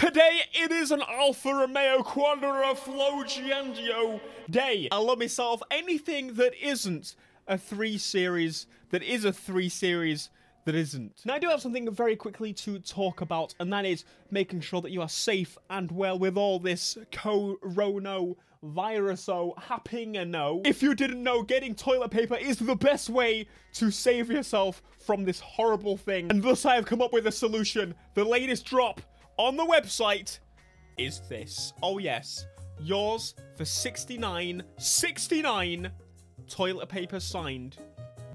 Today it is an Alfa Romeo Quadrifoglio day. I'll let me solve anything that isn't a 3 Series that is a 3 Series that isn't. Now I do have something very quickly to talk about, and that is making sure that you are safe and well with all this coronavirus happening. If you didn't know, getting toilet paper is the best way to save yourself from this horrible thing, and thus I have come up with a solution. The latest drop on the website is this. Oh yes, yours for $69.69, toilet paper signed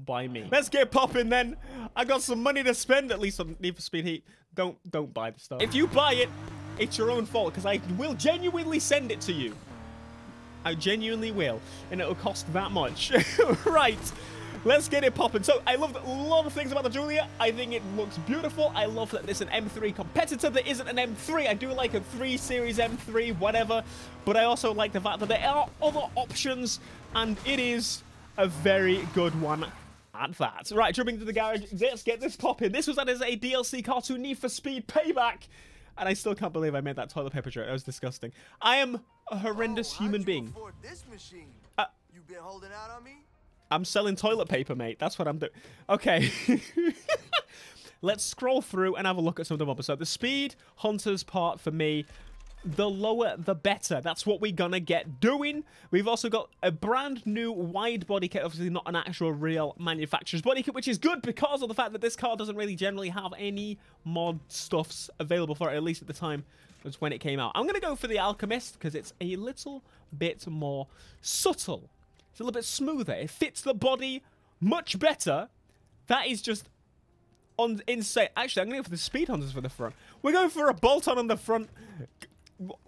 by me. Let's get popping then. I got some money to spend, at least on Need for Speed Heat. Don't buy the stuff. If you buy it, it's your own fault, because I will genuinely send it to you. I genuinely will, and it'll cost that much. Right, let's get it popping. So I loved a lot of things about the Giulia. I think it looks beautiful. I love that there's an M3 competitor that isn't an M3. I do like a 3 Series M3, whatever, but I also like the fact that there are other options, and it is a very good one. That. Right, jumping to the garage, let's get this popping. This was as a DLC car to Need for Speed Payback, and I still can't believe I made that toilet paper joke. That was disgusting. I am a horrendous human being. This machine? You've been holding out on me? I'm selling toilet paper, mate. That's what I'm doing. Okay. Let's scroll through and have a look at some of the bumpers. So the Speed Hunters part for me, the lower the better. That's what we're gonna get doing. We've also got a brand new wide body kit, obviously not an actual real manufacturer's body kit, which is good because of the fact that this car doesn't really generally have any mod stuffs available for it, at least at the time as when it came out. I'm gonna go for the Alchemist because it's a little bit more subtle. It's a little bit smoother. It fits the body much better. That is just insane. Actually, I'm gonna go for the Speed Hunters for the front. We're going for a bolt-on on the front.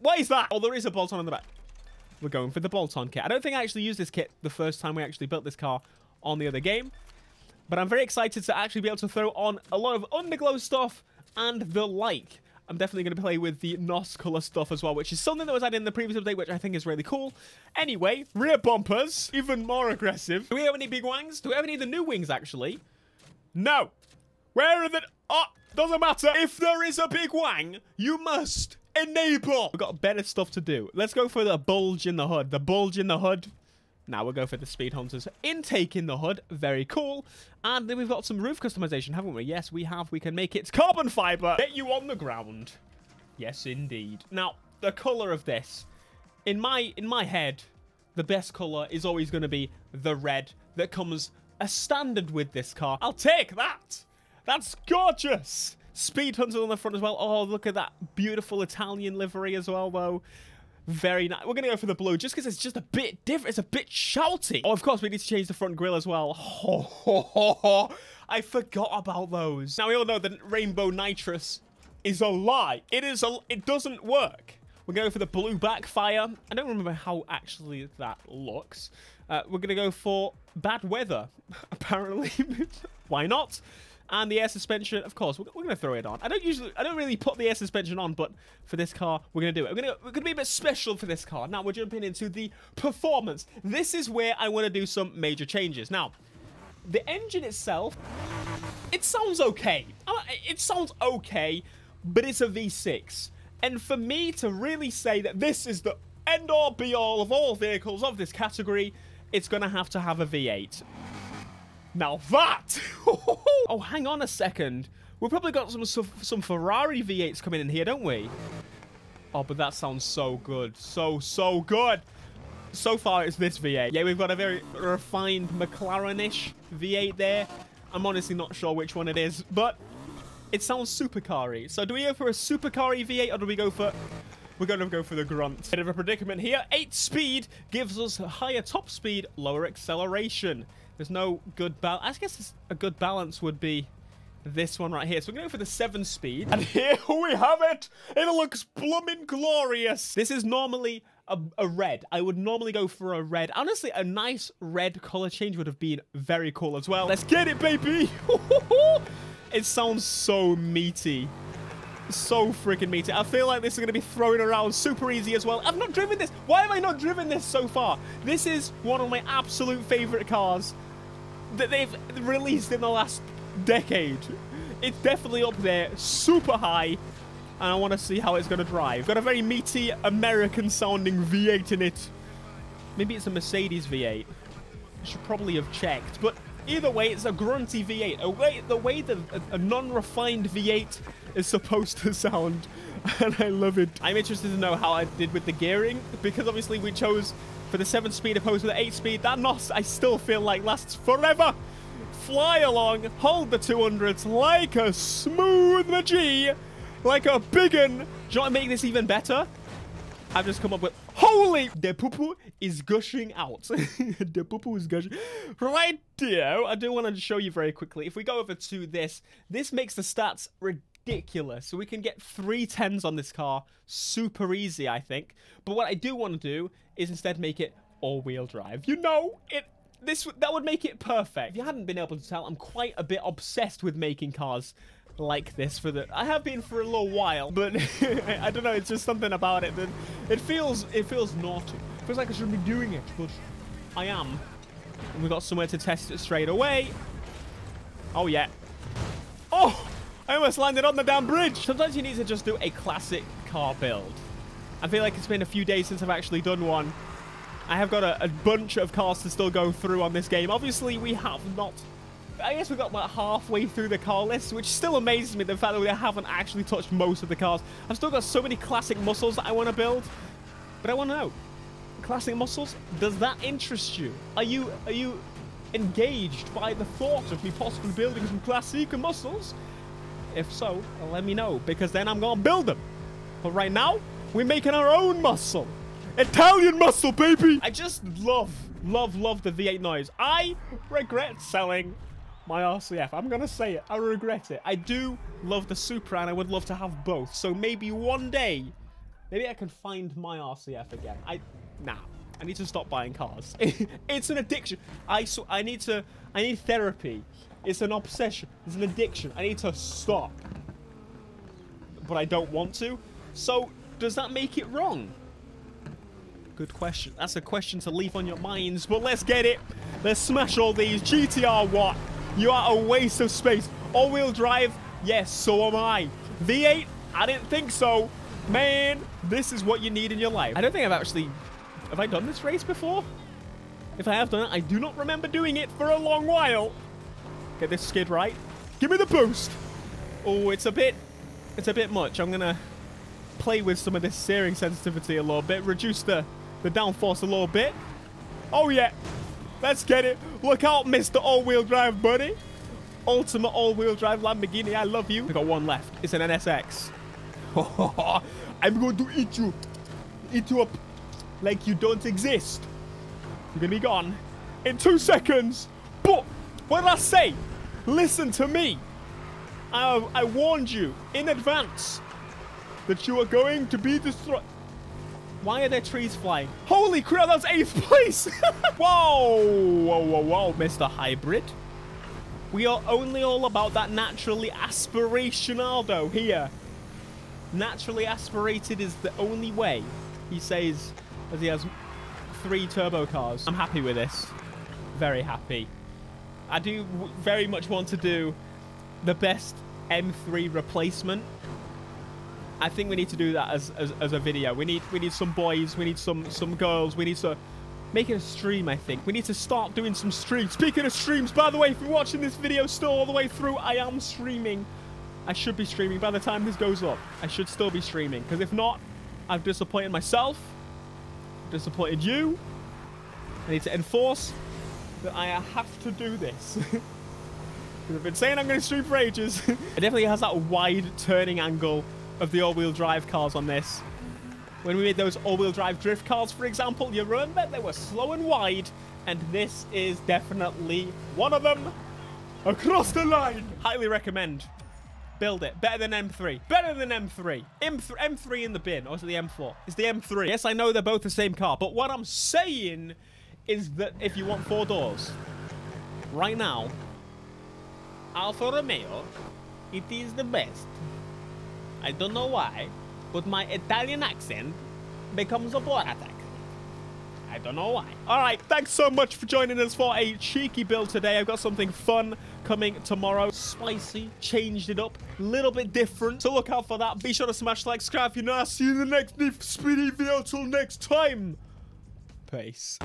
What is that? Oh, there is a bolt-on in the back. We're going for the bolt-on kit. I don't think I actually used this kit the first time we actually built this car on the other game, but I'm very excited to actually be able to throw on a lot of underglow stuff and the like. I'm definitely going to play with the NOS color stuff as well, which is something that was added in the previous update, which I think is really cool. Anyway, rear bumpers, even more aggressive. Do we have any big wings? Do we have any of the new wings, actually? No. Where are the... Oh, doesn't matter. If there is a big wang, you must... enable. We've got better stuff to do. Let's go for the bulge in the hood. The bulge in the hood. Now we'll go for the Speed Hunters. Intake in the hood. Very cool. And then we've got some roof customization, haven't we? Yes, we have. We can make it carbon fiber. Get you on the ground. Yes, indeed. Now, the color of this. In my head, the best color is always going to be the red that comes as standard with this car. I'll take that. That's gorgeous. Speed Hunters on the front as well. Oh, look at that beautiful Italian livery as well, though. Very nice. We're going to go for the blue just because it's just a bit different. It's a bit shouty. Oh, of course, we need to change the front grille as well. Ho, ho, ho, ho. I forgot about those. Now, we all know that rainbow nitrous is a lie. It doesn't work. We're going to go for the blue backfire. I don't remember how actually that looks. We're going to go for bad weather, apparently. Why not? And the air suspension, of course, we're going to throw it on. I don't really put the air suspension on, but for this car, we're going to do it. We're going to be a bit special for this car. Now, we're jumping into the performance. This is where I want to do some major changes. Now, the engine itself, it sounds okay. It sounds okay, but it's a V6. And for me to really say that this is the end all be all of all vehicles of this category, it's going to have a V8. Now that! Oh, hang on a second. We've probably got some Ferrari V8s coming in here, don't we? Oh, but that sounds so good. So good. So far, it's this V8. Yeah, we've got a very refined McLaren-ish V8 there. I'm honestly not sure which one it is, but it sounds supercar-y. So do we go for a supercar-y V8, or do we go for... We're going to go for the grunt. Bit of a predicament here. 8-speed gives us a higher top speed, lower acceleration. There's no good balance. I guess a good balance would be this one right here. So we're going to go for the 7-speed. And here we have it. It looks blooming glorious. This is normally a red. I would normally go for a red. Honestly, a nice red color change would have been very cool as well. Let's get it, baby. It sounds so meaty. So freaking meaty. I feel like this is going to be thrown around super easy as well. I've not driven this. Why have I not driven this so far? This is one of my absolute favorite cars that they've released in the last decade. It's definitely up there, super high. and I want to see how it's going to drive. Got a very meaty, American-sounding V8 in it. Maybe it's a Mercedes V8. I should probably have checked, but either way, it's a grunty V8. The way that a non-refined V8 is supposed to sound, and I love it. I'm interested to know how I did with the gearing, because obviously we chose for the 7-speed opposed to the 8-speed. That NOS, I still feel like, lasts forever. Fly along, hold the 200s like a smooth G, like a biggin. Do you want to make this even better? I've just come up with... Holy... The poo-poo is gushing out. The poo-poo is gushing. Right, dear. I do want to show you very quickly. If we go over to this, this makes the stats ridiculous. So we can get 3 10s on this car super easy, I think. But what I do want to do is instead make it all-wheel drive. You know, it... That would make it perfect. If you hadn't been able to tell, I'm quite a bit obsessed with making cars like this for the... I have been for a little while, but I don't know, it's just something about it that it feels naughty. It feels like I shouldn't be doing it, but I am. And we got somewhere to test it straight away. Oh yeah. Oh, I almost landed on the damn bridge. Sometimes you need to just do a classic car build. I feel like it's been a few days since I've actually done one. I have got a bunch of cars to still go through on this game. Obviously, we have not... I guess we got about halfway through the car list, which still amazes me, the fact that we haven't actually touched most of the cars. I've still got so many classic muscles that I want to build, but I want to know. Classic muscles, does that interest you? Are you engaged by the thought of me possibly building some classic muscles? If so, let me know, because then I'm going to build them. But right now, we're making our own muscle. Italian muscle, baby! I just love the V8 noise. I regret selling my RCF. I'm gonna say it. I regret it. I do love the Supra, and I would love to have both. So maybe one day, maybe I can find my RCF again. I need to stop buying cars. It's an addiction. I need therapy. It's an obsession. It's an addiction. I need to stop. But I don't want to. So does that make it wrong? Good question. That's a question to leave on your minds, but let's get it. Let's smash all these. GTR, what? You are a waste of space. All-wheel drive? Yes, so am I. V8? I didn't think so. Man, this is what you need in your life. I don't think I've actually... Have I done this race before? If I have done it, I do not remember doing it for a long while. Get this skid right. Give me the boost. Oh, it's a bit much. I'm going to play with some of this steering sensitivity a little bit. Reduce the downforce a little bit. Oh yeah, let's get it. Look out, Mr. All-Wheel Drive, buddy. Ultimate All-Wheel Drive Lamborghini, I love you. We got one left. It's an NSX. I'm going to eat you. Eat you up like you don't exist. You're going to be gone in 2 seconds. But what did I say? Listen to me. I warned you in advance that you are going to be destroyed. Why are there trees flying? Holy crap, that's 8th place! Whoa, whoa, whoa, whoa, Mr. Hybrid. We are only all about that naturally aspirationado here. Naturally aspirated is the only way, he says, as he has 3 turbo cars. I'm happy with this. Very happy. I do very much want to do the best M3 replacement. I think we need to do that as a video. We need some boys, we need some girls, we need to make it a stream, I think. We need to start doing some streams. Speaking of streams, by the way, if you're watching this video still all the way through, I am streaming. I should be streaming. By the time this goes up, I should still be streaming. Because if not, I've disappointed myself, disappointed you. I need to enforce that I have to do this. I've been saying I'm going to stream for ages. It definitely has that wide turning angle of the all-wheel drive cars on this. When we made those all-wheel drive drift cars, for example, you remember they were slow and wide, and this is definitely one of them. Across the line. Highly recommend. Build it. Better than M3. Better than M3. M3 in the bin. Or is it the M4? It's the M3. Yes, I know they're both the same car, but what I'm saying is that if you want 4 doors, right now, Alfa Romeo, it is the best. I don't know why, but my Italian accent becomes a Borat accent. I don't know why. All right, thanks so much for joining us for a cheeky build today. I've got something fun coming tomorrow. Spicy, changed it up, a little bit different. So look out for that. Be sure to smash like, subscribe if you're not. See you in the next Need for Speed Heat video. Till next time. Peace.